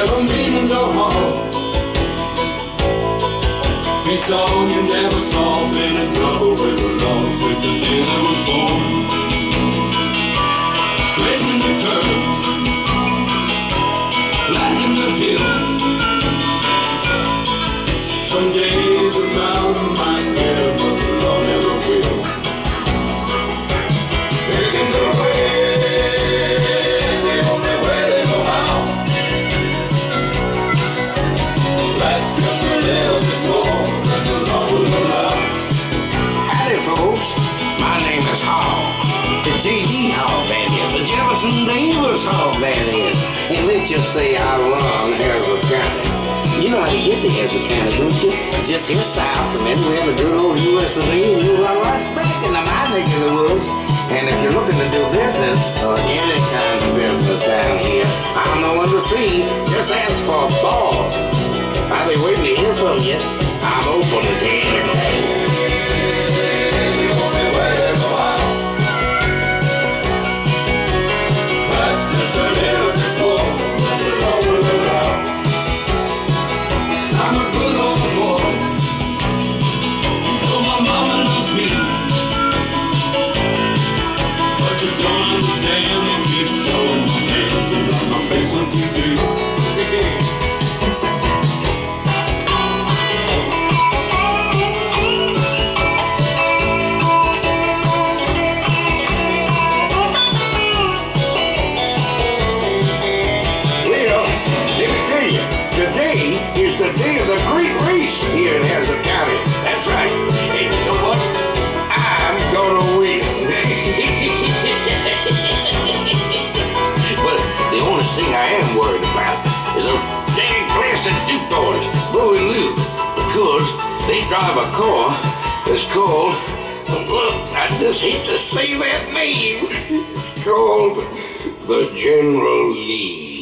never mean no harm. He told you never saw been in trouble with the law since the day I was born. Straighten the curve, flatten the hill. Someday the mountain might fail, but the law never will. Taking the way, the only way they know how. That's just a little bit more than the law will allow. Howdy folks, my name is Hall. It's E.D. Hall, that is. The Jefferson Davis Hall, that is. And let's just say I run Harrison County. You know how to get to Harrison County, don't you? Just here south from anywhere in the good old U.S. of A. and you are right back into my neck of the woods. And if you're looking to do business, or any kind of business down here, I'm the one to see. Just ask for a boss. I'll be waiting to hear from you. I'm open to anything. Drive a car that's called, look, I just hate to say that name, it's called the General Lee.